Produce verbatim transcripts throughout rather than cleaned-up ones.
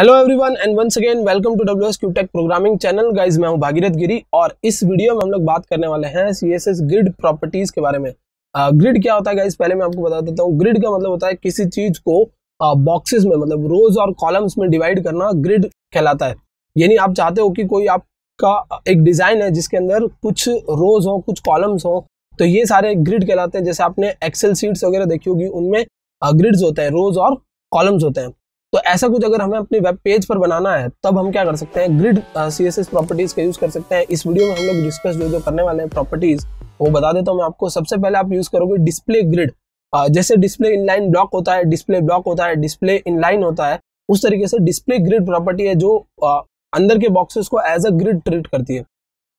Hello everyone and once again welcome to WsCubeTech programming channel. Guys मैं हूं भागीरथ गिरी और इस वीडियो में हम लोग बात करने वाले हैं सीएसएस ग्रिड प्रॉपर्टीज के बारे में। ग्रिड uh, क्या होता है गाइस, पहले मैं आपको बता देता हूं। ग्रिड का मतलब होता है किसी चीज को बॉक्सेस uh, में मतलब रोज और कॉलम्स में डिवाइड करना ग्रिड कहलाता है। यानी आप चाहते हो कि कोई आपका एक डिजाइन है जिसके अंदर कुछ रोज हो कुछ कॉलम्स हो तो ये सारे ग्रिड कहलाते हैं। जैसे आपने एक्सेल सीट्स वगैरह देखी होगी, उनमें ग्रिड्स होते हैं, रोज और कॉलम्स होते हैं। तो ऐसा कुछ अगर हमें अपने वेब पेज पर बनाना है तब हम क्या कर सकते हैं, ग्रिड सीएसएस प्रॉपर्टीज का यूज कर सकते हैं। इस वीडियो में हम लोग डिस्कस जो जो करने वाले हैं प्रॉपर्टीज वो बता देता हूँ मैं आपको। सबसे पहले आप यूज करोगे डिस्प्ले ग्रिड। जैसे डिस्प्ले इनलाइन ब्लॉक होता है, डिस्प्ले ब्लॉक होता है, डिस्प्ले इनलाइन होता है, उस तरीके से डिस्प्ले ग्रिड प्रॉपर्टी है जो आ, अंदर के बॉक्सेस को एज अ ग्रिड ट्रीट करती है।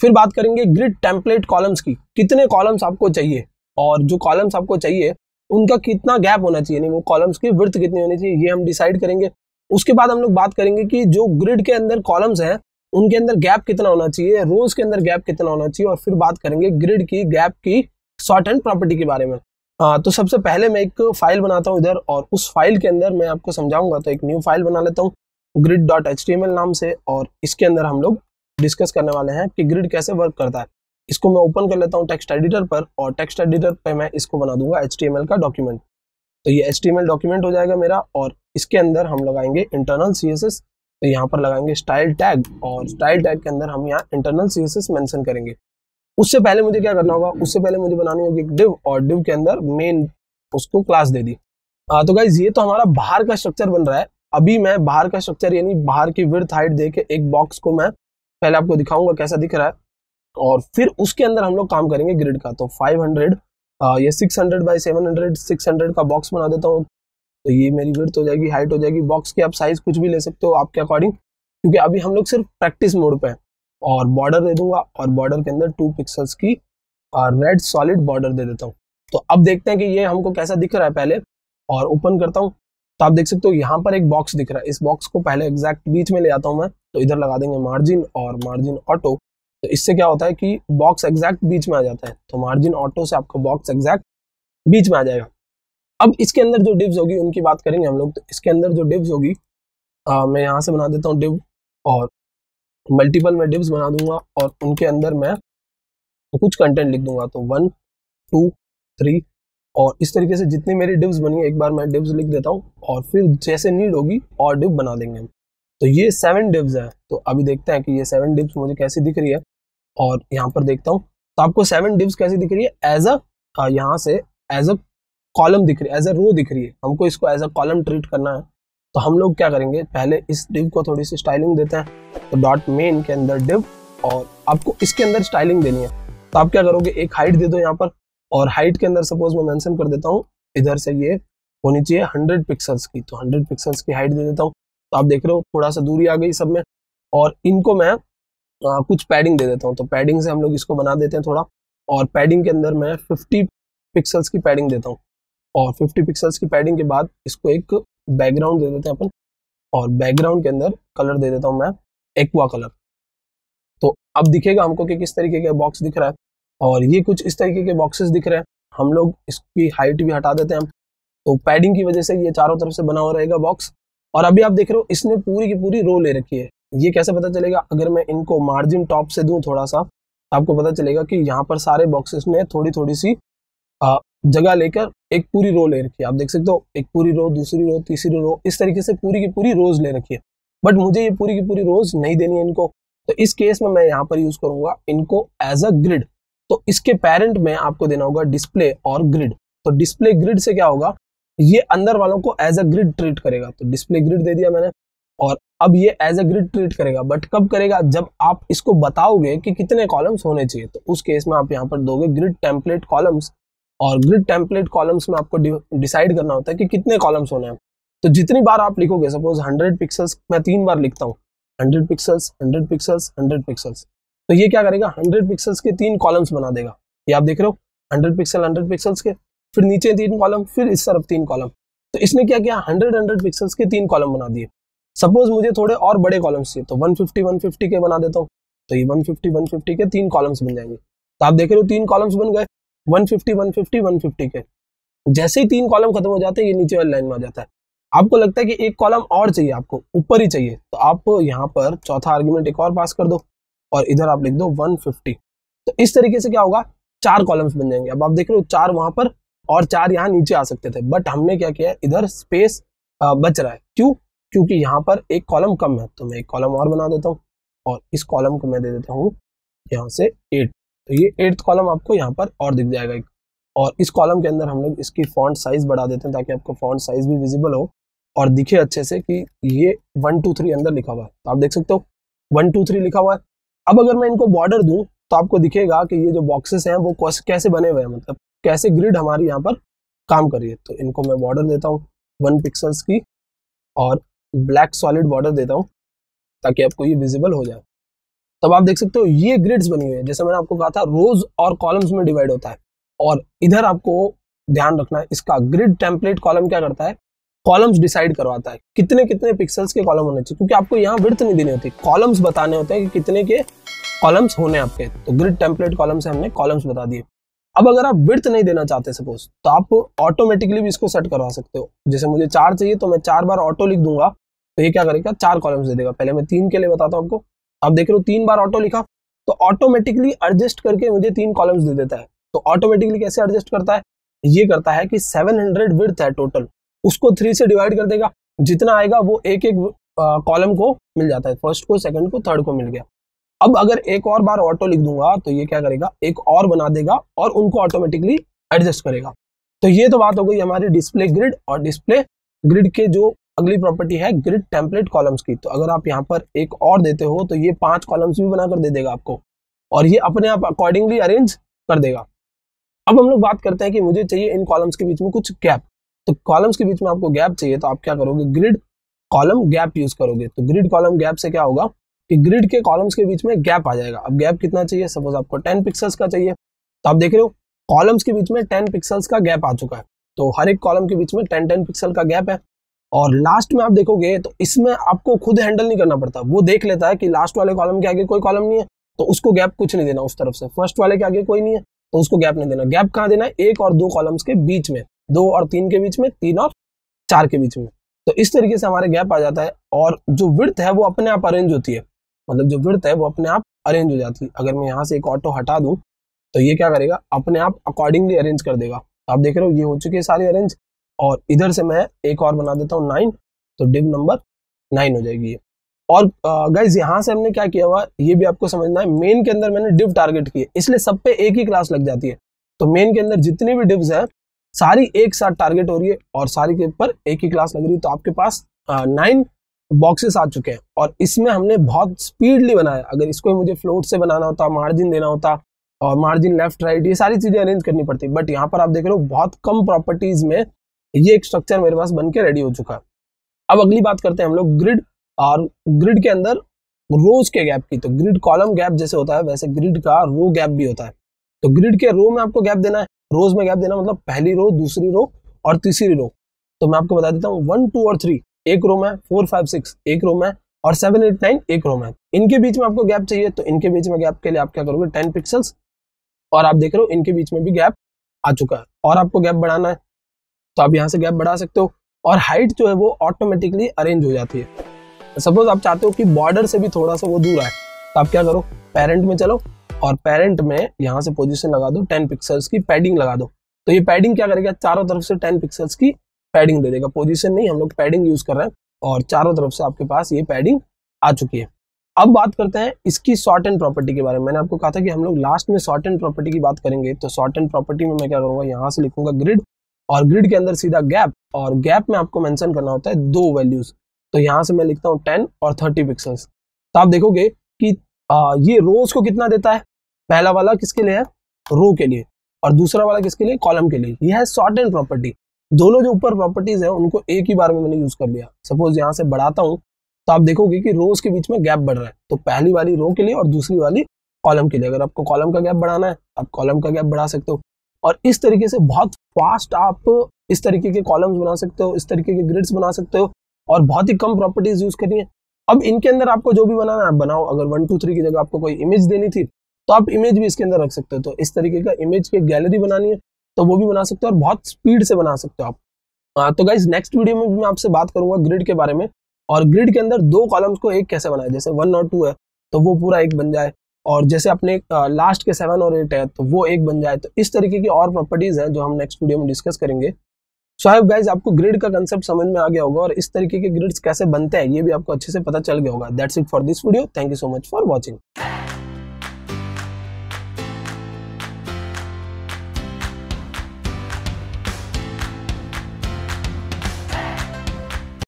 फिर बात करेंगे ग्रिड टेम्पलेट कॉलम्स की। कितने कॉलम्स आपको चाहिए और जो कॉलम्स आपको चाहिए उनका कितना गैप होना चाहिए, यानी वो कॉलम्स की विड्थ कितनी होनी चाहिए, ये हम डिसाइड करेंगे। उसके बाद हम लोग बात करेंगे कि जो ग्रिड के अंदर कॉलम्स हैं उनके अंदर गैप कितना होना चाहिए, रोज के अंदर गैप कितना होना चाहिए, और फिर बात करेंगे ग्रिड की गैप की शॉर्ट हैंड प्रॉपर्टी के बारे में। आ, तो सबसे पहले मैं एक फाइल बनाता हूँ इधर और उस फाइल के अंदर मैं आपको समझाऊंगा। तो एक न्यू फाइल बना लेता हूँ grid dot H T M L नाम से और इसके अंदर हम लोग डिस्कस करने वाले हैं कि ग्रिड कैसे वर्क करता है। इसको मैं ओपन कर लेता हूँ टेक्स्ट एडिटर पर और टेक्स्ट एडिटर पे मैं इसको बना दूंगा एच टी एम एल का डॉक्यूमेंट। तो ये H T M L document हो जाएगा मेरा और इसके अंदर हम लगाएंगे इंटरनल सीएसएस। तो यहाँ पर लगाएंगे स्टाइल टैग और स्टाइल टैग के अंदर हम यहाँ इंटरनल सीएसएस मेंशन करेंगे। उससे पहले मुझे क्या करना होगा, उससे पहले मुझे बनानी होगी डिव और डिव के अंदर मेन उसको क्लास दे दी। आ, तो गाइज ये तो हमारा बाहर का स्ट्रक्चर बन रहा है। अभी मैं बाहर का स्ट्रक्चर यानी बाहर की विड्थ हाइट दे के एक बॉक्स को मैं पहले आपको दिखाऊंगा कैसा दिख रहा है और फिर उसके अंदर हम लोग काम करेंगे ग्रिड का। तो पाँच सौ आ, ये छह सौ बाय सात सौ छह सौ का बॉक्स बना देता हूँ। तो ये मेरी विड्थ हो जाएगी, हाइट हो जाएगी। बॉक्स की आप साइज कुछ भी ले सकते हो आपके अकॉर्डिंग, क्योंकि अभी हम लोग सिर्फ प्रैक्टिस मोड पे हैं। और बॉर्डर दे दूंगा और बॉर्डर के अंदर टू पिक्सल्स की रेड सॉलिड बॉर्डर दे देता हूँ। तो अब देखते हैं कि ये हमको कैसा दिख रहा है। पहले और ओपन करता हूँ तो आप देख सकते हो यहाँ पर एक बॉक्स दिख रहा है। इस बॉक्स को पहले एग्जैक्ट बीच में ले आता हूँ मैं, तो इधर लगा देंगे मार्जिन और मार्जिन ऑटो। तो इससे क्या होता है कि बॉक्स एग्जैक्ट बीच में आ जाता है। तो मार्जिन ऑटो से आपका बॉक्स एग्जैक्ट बीच में आ जाएगा। अब इसके अंदर जो डिव्स होगी उनकी बात करेंगे हम लोग। तो इसके अंदर जो डिव्स होगी आ, मैं यहाँ से बना देता हूँ डिव और मल्टीपल में डिव्स बना दूंगा और उनके अंदर मैं कुछ कंटेंट लिख दूंगा। तो वन टू थ्री और इस तरीके से जितनी मेरी डिव्स बनी है एक बार मैं डिव्स लिख देता हूँ और फिर जैसे नीड होगी और डिव बना देंगे हम। तो ये सेवन डिव्स है। तो अभी देखते हैं कि ये सेवन डिव्स मुझे कैसी दिख रही है और यहाँ पर देखता हूँ तो आपको सेवन डिव्स कैसी दिख रही है एज अ, यहाँ से एज अ कॉलम दिख रही है, एज अ रो दिख रही है। हमको इसको एज अ कॉलम ट्रीट करना है। तो हम लोग क्या करेंगे, पहले इस डिव को थोड़ी सी स्टाइलिंग देते हैं। तो डॉट मेन के अंदर डिव और आपको इसके अंदर स्टाइलिंग देनी है। तो आप क्या करोगे, एक हाइट दे दो यहाँ पर और हाइट के अंदर सपोज मैं मेंशन कर देता हूँ इधर से ये होनी चाहिए हंड्रेड पिक्सल्स की। तो हंड्रेड पिक्सल्स की हाइट दे देता हूँ। तो आप देख रहे हो थोड़ा सा दूरी आ गई सब में। और इनको मैं आ, कुछ पैडिंग दे देता हूँ। तो पैडिंग से हम लोग इसको बना देते हैं थोड़ा और पैडिंग के अंदर मैं पचास पिक्सल्स की पैडिंग देता हूँ और पचास पिक्सल्स की पैडिंग के बाद इसको एक बैकग्राउंड दे देते हैं अपन और बैकग्राउंड के अंदर कलर दे देता हूँ मैं एक्वा कलर। तो अब दिखेगा हमको कि किस तरीके का बॉक्स दिख रहा है और ये कुछ इस तरीके के बॉक्सेस दिख रहे हैं। हम लोग इसकी हाइट भी हटा देते हैं हम। तो पैडिंग की वजह से ये चारों तरफ से बना हुआ रहेगा बॉक्स। और अभी आप देख रहे हो इसने पूरी की पूरी रो ले रखी है। ये कैसे पता चलेगा, अगर मैं इनको मार्जिन टॉप से दूं थोड़ा सा आपको पता चलेगा कि यहाँ पर सारे बॉक्सेस ने थोड़ी थोड़ी सी जगह लेकर एक पूरी रो ले रखी है। आप देख सकते हो एक पूरी रो, दूसरी रो, तीसरी रो, इस तरीके से पूरी की पूरी रोज ले रखी है। बट मुझे ये पूरी की पूरी रोज नहीं देनी है इनको। तो इस केस में मैं यहाँ पर यूज करूंगा इनको एज अ ग्रिड। तो इसके पेरेंट में आपको देना होगा डिस्प्ले और ग्रिड। तो डिस्प्ले ग्रिड से क्या होगा, ये अंदर वालों को एज अ ग्रिड ट्रीट करेगा। तो डिस्प्ले ग्रिड दे दिया मैंने और अब ये एज अ ग्रिड ट्रीट करेगा। बट कब करेगा, जब आप इसको बताओगे कि कितने कॉलम्स होने चाहिए। तो उस केस में आप यहाँ पर दोगे ग्रिड टेम्पलेट कॉलम्स और ग्रिड टेम्पलेट कॉलम्स में आपको डिसाइड करना होता है कि कितने कॉलम्स होने हैं। तो जितनी बार आप लिखोगे, सपोज हंड्रेड पिक्सल्स मैं तीन बार लिखता हूँ, hundred pixels hundred pixels hundred pixels. तो ये क्या करेगा, हंड्रेड पिक्सल्स के तीन कॉलम्स बना देगा। ये आप देख रहे हो हंड्रेड पिक्सल हंड्रेड पिक्सल्स के, फिर नीचे तीन कॉलम, फिर इस तरफ तीन कॉलम। तो इसने क्या किया, हंड्रेड हंड्रेड पिक्सल्स के तीन कॉलम बना दिए। सपोज मुझे थोड़े और बड़े कॉलम्स चाहिए तो वन फिफ्टी वन फिफ्टी के बना देता हूँ। तो ये वन फिफ्टी वन फिफ्टी के तीन कॉलम्स बन जाएंगे। तो आप देख रहे हो तीन कॉलम्स बन गए one fifty one fifty one fifty के। जैसे ही तीन कॉलम खत्म हो जाते हैं ये नीचे वाली लाइन में आ जाता है। आपको लगता है कि एक कॉलम और चाहिए, आपको ऊपर ही चाहिए, तो आप यहाँ पर चौथा आर्ग्यूमेंट एक और पास कर दो और इधर आप लिख दो वन फिफ्टी। तो इस तरीके से क्या होगा, चार कॉलम्स बन जाएंगे। अब आप देख रहे हो चार वहाँ पर और चार यहाँ नीचे आ सकते थे, बट हमने क्या किया, इधर स्पेस बच रहा है। क्यों? क्योंकि यहाँ पर एक कॉलम कम है, तो मैं एक कॉलम और बना देता हूँ और इस कॉलम को मैं दे देता हूँ यहाँ से एट। तो ये एट्थ कॉलम आपको यहाँ पर और दिख जाएगा एक। और इस कॉलम के अंदर हम लोग इसकी फॉन्ट साइज बढ़ा देते हैं ताकि आपको फॉन्ट साइज भी विजिबल हो और दिखे अच्छे से कि ये वन टू थ्री अंदर लिखा हुआ है। तो आप देख सकते हो वन टू थ्री लिखा हुआ है। अब अगर मैं इनको बॉर्डर दूं तो आपको दिखेगा कि ये जो बॉक्सेस हैं वो कैसे बने हुए हैं, मतलब कैसे ग्रिड हमारी यहाँ पर काम कर रही है। तो इनको मैं बॉर्डर देता हूँ वन पिक्सल्स की और ब्लैक सॉलिड बॉर्डर देता हूँ ताकि आपको ये विजिबल हो जाए। तब आप देख सकते हो ये ग्रिड्स बनी हुई है। जैसे मैंने आपको कहा था रोज और कॉलम्स में डिवाइड होता है, और इधर आपको ध्यान रखना है इसका। ग्रिड टेम्पलेट कॉलम क्या करता है, कॉलम्स डिसाइड करवाता है कितने कितने पिक्सल्स के कॉलम होने चाहिए, क्योंकि आपको यहाँ विड्थ नहीं देनी होती, कॉलम्स बताने होते हैं कि कितने के कॉलम्स होने आपके। तो ग्रिड टेम्पलेट कॉलम से हमने कॉलम्स बता दिए। अब अगर आप विड्थ नहीं देना चाहते सपोज, तो आप ऑटोमेटिकली भी इसको सेट करवा सकते हो। जैसे मुझे चार चाहिए तो मैं चार बार ऑटो लिख दूंगा, तो ये क्या करेगा, चार कॉलम्स दे देगा। पहले मैं तीन के लिए बताता हूँ आपको। आप देख रहे हो तीन बार ऑटो लिखा तो ऑटोमेटिकली एडजस्ट करके मुझे तीन कॉलम्स दे देता है। तो ऑटोमेटिकली कैसे एडजस्ट करता है, ये करता है कि सेवन हंड्रेड विड्थ है टोटल, उसको थ्री से डिवाइड कर देगा, जितना आएगा वो एक एक कॉलम को मिल जाता है, फर्स्ट को, सेकंड को, थर्ड को मिल गया। अब अगर एक और बार ऑटो लिख दूंगा तो ये क्या करेगा, एक और बना देगा और उनको ऑटोमेटिकली एडजस्ट करेगा। तो ये तो बात हो गई हमारी डिस्प्ले ग्रिड और डिस्प्ले ग्रिड के जो अगली प्रॉपर्टी है ग्रिड टेम्पलेट कॉलम्स की। तो अगर आप यहाँ पर एक और देते हो तो ये पांच कॉलम्स भी बनाकर दे देगा आपको, और ये अपने आप अकॉर्डिंगली अरेंज कर देगा। अब हम लोग बात करते हैं कि मुझे चाहिए इन कॉलम्स के बीच में कुछ गैप। तो कॉलम्स के बीच में आपको गैप चाहिए, तो आप क्या करोगे, ग्रिड कॉलम गैप यूज करोगे। तो ग्रिड कॉलम गैप से क्या होगा कि ग्रिड के कॉलम्स के बीच में गैप आ जाएगा। अब गैप कितना चाहिए, सपोज आपको टेन पिक्सल्स का चाहिए, तो आप देख रहे हो कॉलम्स के बीच में टेन पिक्सल्स का गैप आ चुका है। तो हर एक कॉलम के बीच में टेन टेन पिक्सल का गैप है। और लास्ट में आप देखोगे तो इसमें आपको खुद हैंडल नहीं करना पड़ता, वो देख लेता है कि लास्ट वाले कॉलम के आगे कोई कॉलम नहीं है तो उसको गैप कुछ नहीं देना, उस तरफ से फर्स्ट वाले के आगे कोई नहीं है तो उसको गैप नहीं देना। गैप कहाँ देना है, एक और दो कॉलम्स के बीच में, दो और तीन के बीच में, तीन और चार के बीच में। तो इस तरीके से हमारे गैप आ जाता है और जो विड्थ है वो अपने आप अरेंज होती है, मतलब जो विड्थ है वो अपने आप अरेंज हो जाती है। अगर मैं यहाँ से एक ऑटो हटा दूँ तो ये क्या करेगा, अपने आप अकॉर्डिंगली अरेंज कर देगा। आप देख रहे हो ये हो चुकी है सारी अरेंज, और इधर से मैं एक और बना देता हूँ नाइन, तो डिव नंबर नाइन हो जाएगी ये। और गाइज यहाँ से हमने क्या किया हुआ ये भी आपको समझना है। मेन के अंदर मैंने डिव टारगेट किए, इसलिए सब पे एक ही क्लास लग जाती है। तो मेन के अंदर जितनी भी डिव्स हैं सारी एक साथ टारगेट हो रही है और सारी के ऊपर एक ही क्लास लग रही है। तो आपके पास नाइन बॉक्सेस आ चुके हैं और इसमें हमने बहुत स्पीडली बनाया। अगर इसको मुझे फ्लोट से बनाना होता, मार्जिन देना होता और मार्जिन लेफ्ट राइट, ये सारी चीज़ें अरेंज करनी पड़ती, बट यहाँ पर आप देख रहे हो बहुत कम प्रॉपर्टीज़ में ये एक स्ट्रक्चर मेरे पास बन के रेडी हो चुका है। अब अगली बात करते हैं हम लोग ग्रिड और ग्रिड के अंदर रोज के गैप की। तो ग्रिड कॉलम गैप जैसे होता है वैसे ग्रिड का रो गैप भी होता है। तो ग्रिड के रो में आपको गैप देना है, रोज में गैप देना मतलब पहली रो, दूसरी रो और तीसरी रो। तो मैं आपको बता देता हूँ वन टू और थ्री एक रो में, फोर फाइव सिक्स एक रो में और सेवन एट नाइन एक रो में। इनके बीच में आपको गैप चाहिए, तो इनके बीच में गैप के लिए आप क्या करोगे, टेन पिक्सल्स, और आप देख रहे हो इनके बीच में भी गैप आ चुका है। और आपको गैप बढ़ाना है तो आप यहाँ से गैप बढ़ा सकते हो, और हाइट जो है वो ऑटोमेटिकली अरेंज हो जाती है। सपोज आप चाहते हो कि बॉर्डर से भी थोड़ा सा वो दूर आए, तो आप क्या करो, पेरेंट में चलो और पेरेंट में यहाँ से पोजीशन लगा दो टेन पिक्सल्स की, पैडिंग लगा दो। तो ये पैडिंग क्या करेगा, चारों तरफ से टेन पिक्सल्स की पैडिंग दे देगा। पोजीशन नहीं, हम लोग पैडिंग यूज कर रहे हैं, और चारों तरफ से आपके पास ये पैडिंग आ चुकी है। अब बात करते हैं इसकी शॉर्ट एंड प्रॉपर्टी के बारे में। मैंने आपको कहा था कि हम लोग लास्ट में शॉर्ट एंड प्रॉपर्टी की बात करेंगे। तो शॉर्ट एंड प्रॉपर्टी में मैं क्या करूँगा, यहाँ से लिखूंगा ग्रिड, और ग्रिड के अंदर सीधा गैप, और गैप में आपको मेंशन करना होता है दो वैल्यूज। तो यहाँ से मैं लिखता हूँ टेन और थर्टी पिक्सल्स। तो आप देखोगे कि आ, ये रोज को कितना देता है, पहला वाला किसके लिए है, रो के लिए, और दूसरा वाला किसके लिए, कॉलम के लिए। यह है शॉर्ट एंड प्रॉपर्टी। दोनों जो ऊपर प्रॉपर्टीज हैं उनको एक ही बार में मैंने यूज कर लिया। सपोज यहाँ से बढ़ाता हूँ तो आप देखोगे कि रोज के बीच में गैप बढ़ रहा है, तो पहली वाली रो के लिए और दूसरी वाली कॉलम के लिए। अगर आपको कॉलम का गैप बढ़ाना है आप कॉलम का गैप बढ़ा सकते हो, और इस तरीके से बहुत फास्ट आप इस तरीके के कॉलम्स बना सकते हो, इस तरीके के ग्रिड्स बना सकते हो, और बहुत ही कम प्रॉपर्टीज यूज करनी है। अब इनके अंदर आपको जो भी बनाना है आप बनाओ। अगर वन टू थ्री की जगह आपको कोई इमेज देनी थी तो आप इमेज भी इसके अंदर रख सकते हो। तो इस तरीके का इमेज की गैलरी बनानी है तो वो भी बना सकते हो, और बहुत स्पीड से बना सकते हो आप। तो गाइज नेक्स्ट वीडियो में मैं आपसे बात करूंगा ग्रिड के बारे में, और ग्रिड के अंदर दो कॉलम्स को एक कैसे बनाए, जैसे वन और टू है तो वो पूरा एक बन जाए, और जैसे अपने लास्ट के सेवन और एट है तो वो एक बन जाए। तो इस तरीके की और प्रॉपर्टीज हैं जो हम नेक्स्ट वीडियो में डिस्कस करेंगे। सो आई होप गाइज आपको ग्रिड का कंसेप्ट समझ में आ गया होगा, और इस तरीके के ग्रिड्स कैसे बनते हैं ये भी आपको अच्छे से पता चल गया होगा। That's it for this video, thank you so much for watching.